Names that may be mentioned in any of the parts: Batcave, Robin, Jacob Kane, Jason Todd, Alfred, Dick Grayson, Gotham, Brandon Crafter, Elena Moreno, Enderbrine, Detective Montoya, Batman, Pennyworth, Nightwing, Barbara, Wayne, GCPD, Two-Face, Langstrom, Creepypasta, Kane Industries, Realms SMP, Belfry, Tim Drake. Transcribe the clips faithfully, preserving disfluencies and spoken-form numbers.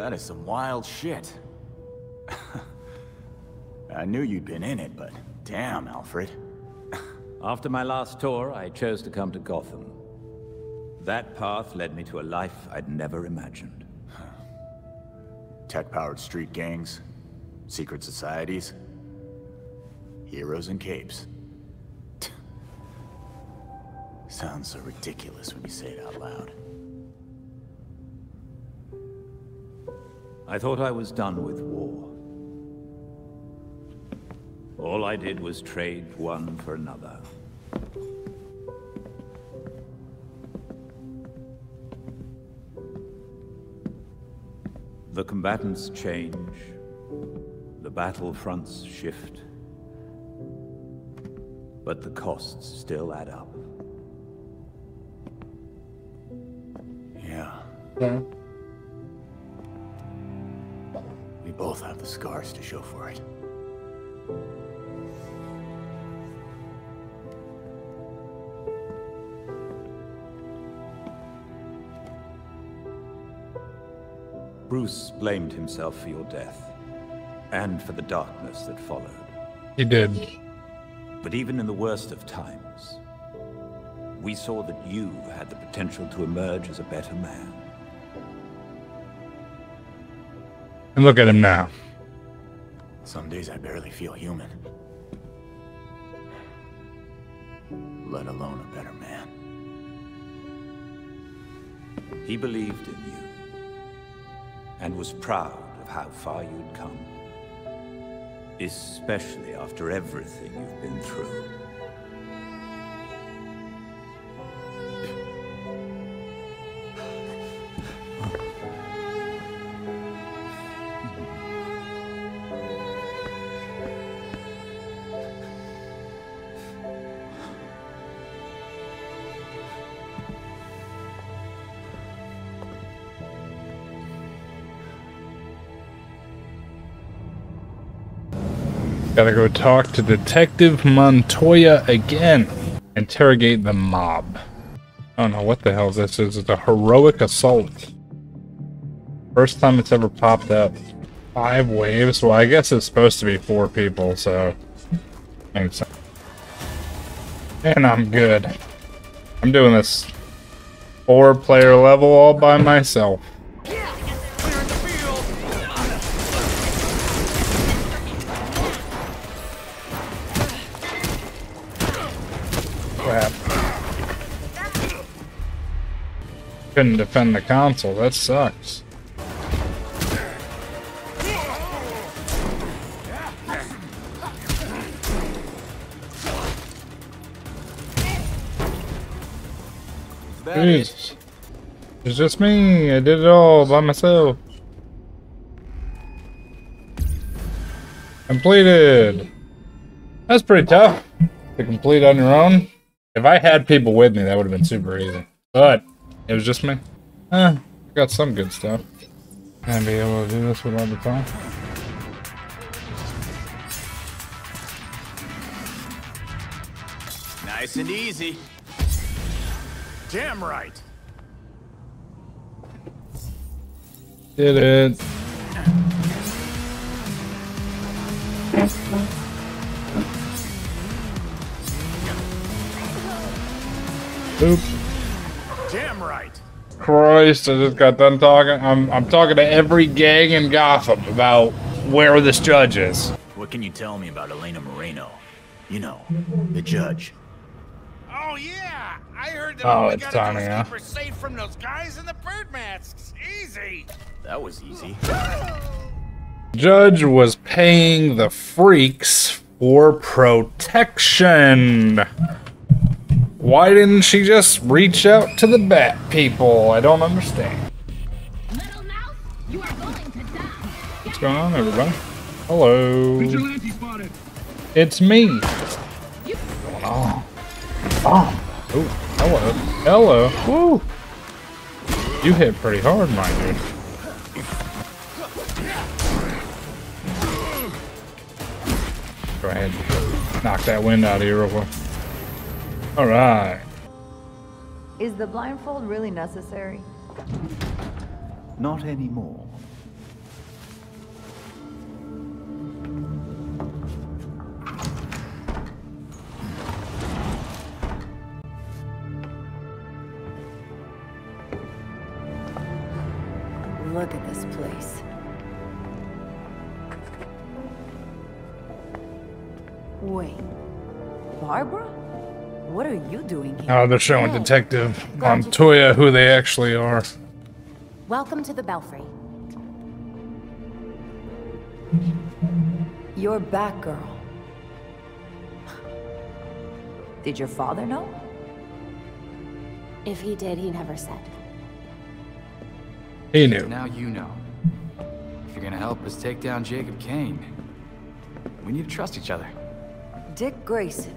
That is some wild shit. I knew you'd been in it, but damn, Alfred. After my last tour, I chose to come to Gotham. That path led me to a life I'd never imagined. Tech-powered street gangs, secret societies, heroes in capes. Sounds so ridiculous when you say it out loud. I thought I was done with war. All I did was trade one for another. The combatants change. The battlefronts shift. But the costs still add up. Yeah. Yeah. We both have the scars to show for it. Bruce blamed himself for your death, and for the darkness that followed. He did. But even in the worst of times, we saw that you had the potential to emerge as a better man. And look at him now. Some days I barely feel human. Let alone a better man. He believed in you. And was proud of how far you'd come. Especially after everything you've been through. Gotta go talk to Detective Montoya again. Interrogate the mob. I don't know what the hell this is. It's a heroic assault. First time it's ever popped up. Five waves? Well, I guess it's supposed to be four people, so... Makes sense. And I'm good. I'm doing this four-player level all by myself. Couldn't defend the console, that sucks. Jeez. It's just me, I did it all by myself. Completed! That's pretty tough to complete on your own. If I had people with me, that would have been super easy. But it was just me. Eh, I got some good stuff. I'd be able to do this with all the time. Nice and easy. Damn right. Did it. Oops. Damn right. Christ, I just got done talking. I'm, I'm talking to every gang in Gotham about where this judge is. What can you tell me about Elena Moreno? You know, the judge. Oh, yeah. I heard that oh, we got timing, a huh? safe from those guys in the bird masks. Easy. That was easy. Judge was paying the freaks for protection. Why didn't she just reach out to the bat people? I don't understand. Little mouse, you are going to die. What's going on, everybody? Hello. Vigilante spotted. It's me. What's going on? Oh, oh hello. Hello. Woo. You hit pretty hard, my dude. Go ahead. Knock that wind out of here real quick. All right. Is the blindfold really necessary? Not anymore. look at this place. Wait, Barbara? What are you doing here? Oh, they're showing hey. Detective Montoya who they actually are. Welcome to the Belfry. You're Batgirl. Did your father know? If he did, he never said. He knew. Now you know. If you're gonna help us take down Jacob Kane, we need to trust each other. Dick Grayson.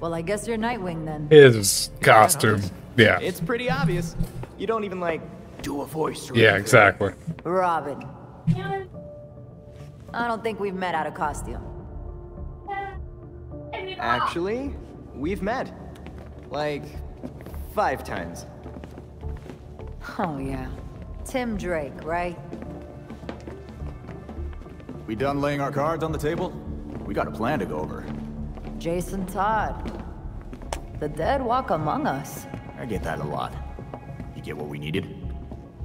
Well, I guess you're Nightwing then. His costume. Yeah. It's pretty obvious. You don't even like do a voice. Or yeah, anything. Exactly. Robin. I don't think we've met out of costume. Actually, we've met. Like, five times. Oh, yeah. Tim Drake, right? We done laying our cards on the table? We got a plan to go over. Jason Todd. The dead walk among us. I get that a lot. You get what we needed?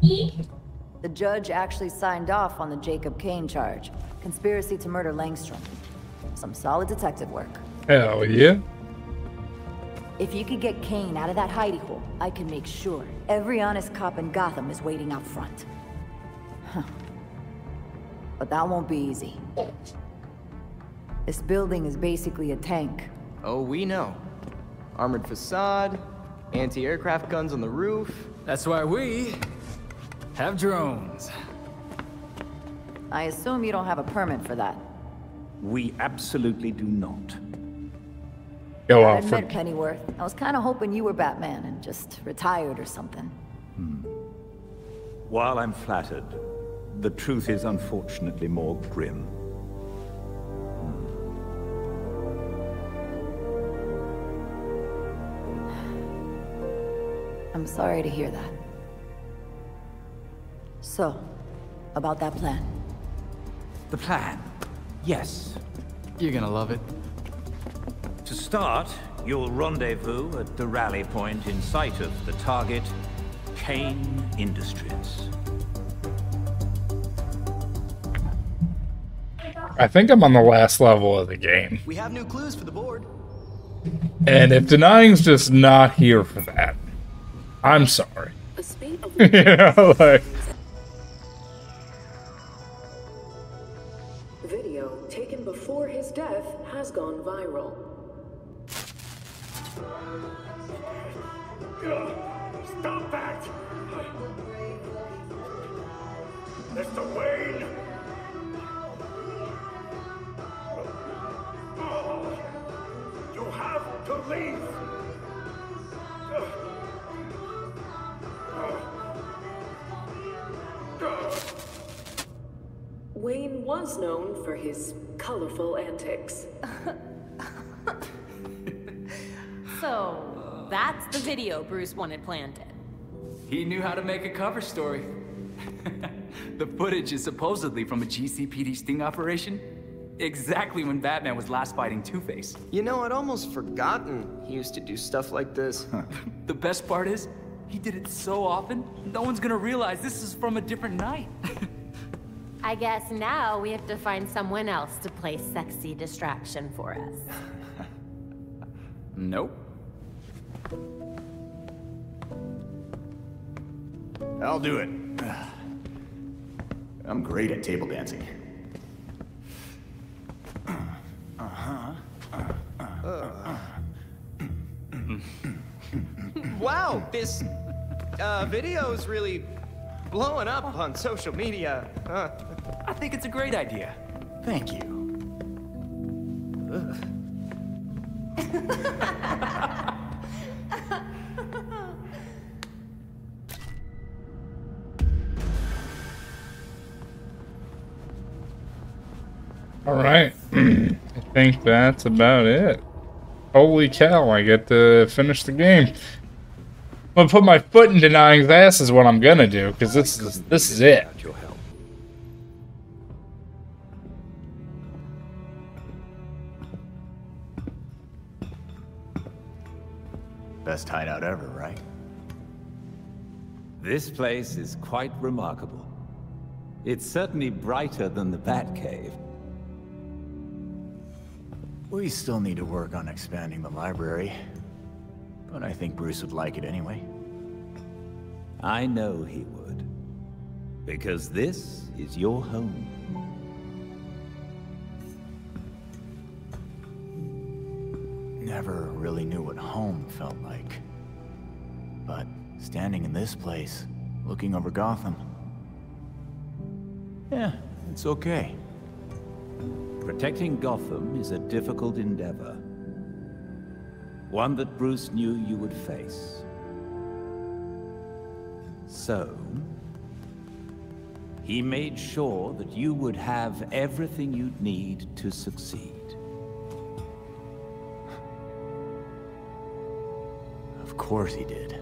The judge actually signed off on the Jacob Kane charge. Conspiracy to murder Langstrom. Some solid detective work. Hell yeah. If you could get Kane out of that hidey hole, I can make sure every honest cop in Gotham is waiting out front. Huh. But that won't be easy. This building is basically a tank. Oh, we know. Armored facade, anti-aircraft guns on the roof. That's why we have drones. I assume you don't have a permit for that. We absolutely do not. Go I met Pennyworth. I was kind of hoping you were Batman and just retired or something. Hmm. While I'm flattered, the truth is unfortunately more grim. Hmm. I'm sorry to hear that. So, about that plan. The plan? Yes. You're gonna love it. To start, you'll rendezvous at the rally point in sight of the target, Kane Industries. I think I'm on the last level of the game. We have new clues for the board. And if denying's just not here for that, I'm sorry. You know, like... Video taken before his death has gone viral. Stop that! Mister Wayne! You have to leave! Wayne was known for his colorful antics. So... that's the video Bruce wanted planted. He knew how to make a cover story. The footage is supposedly from a G C P D sting operation. Exactly when Batman was last fighting Two-Face. You know, I'd almost forgotten he used to do stuff like this. The best part is, he did it so often, no one's gonna realize this is from a different night. I guess now we have to find someone else to play sexy distraction for us. Nope. I'll do it. I'm great at table dancing. Uh-huh. Uh. Wow, this uh, video is really blowing up on social media. Uh, I think it's a great idea. Thank you. All right, I think that's about it. Holy cow, I get to finish the game. I'm gonna put my foot in Denying's ass is what I'm gonna do, because this is this is it. Best hideout ever, right? This place is quite remarkable. It's certainly brighter than the Batcave. We still need to work on expanding the library, but I think Bruce would like it anyway. I know he would, because this is your home. Never really knew what home felt like, but standing in this place, looking over Gotham, yeah, it's okay. Protecting Gotham is a difficult endeavor. One that Bruce knew you would face. So, he made sure that you would have everything you'd need to succeed. Of course he did.